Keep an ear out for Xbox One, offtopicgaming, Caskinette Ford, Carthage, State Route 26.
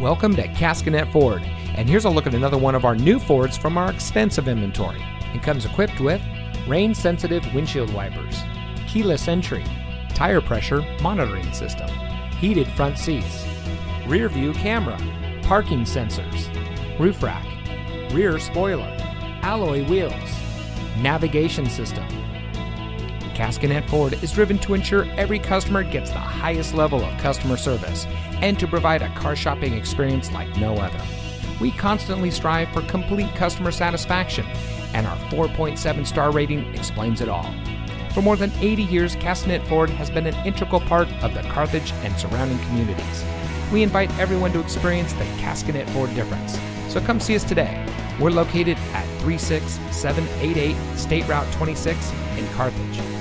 Welcome to Caskinette Ford, and here's a look at another one of our new Fords from our extensive inventory. It comes equipped with rain-sensitive windshield wipers, keyless entry, tire pressure monitoring system, heated front seats, rear view camera, parking sensors, roof rack, rear spoiler, alloy wheels, navigation system. Caskinette Ford is driven to ensure every customer gets the highest level of customer service and to provide a car shopping experience like no other. We constantly strive for complete customer satisfaction, and our 4.7-star rating explains it all. For more than 80 years, Caskinette Ford has been an integral part of the Carthage and surrounding communities. We invite everyone to experience the Caskinette Ford difference, so come see us today. We're located at 36788 State Route 26 in Carthage.